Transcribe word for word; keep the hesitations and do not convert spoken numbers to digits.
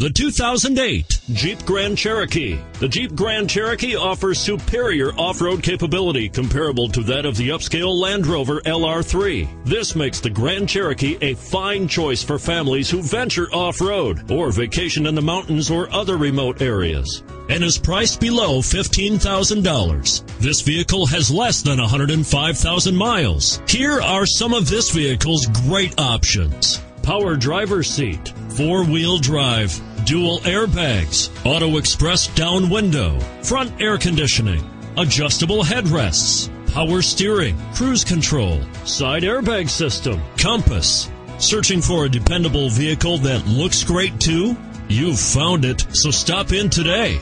The two thousand eight Jeep Grand Cherokee. The Jeep Grand Cherokee offers superior off-road capability comparable to that of the upscale Land Rover L R three. This makes the Grand Cherokee a fine choice for families who venture off-road or vacation in the mountains or other remote areas, and is priced below fifteen thousand dollars. This vehicle has less than one hundred five thousand miles. Here are some of this vehicle's great options: power driver's seat, four-wheel drive, dual airbags, auto express down window, front air conditioning, adjustable headrests, power steering, cruise control, side airbag system, compass. Searching for a dependable vehicle that looks great too? You've found it, so stop in today.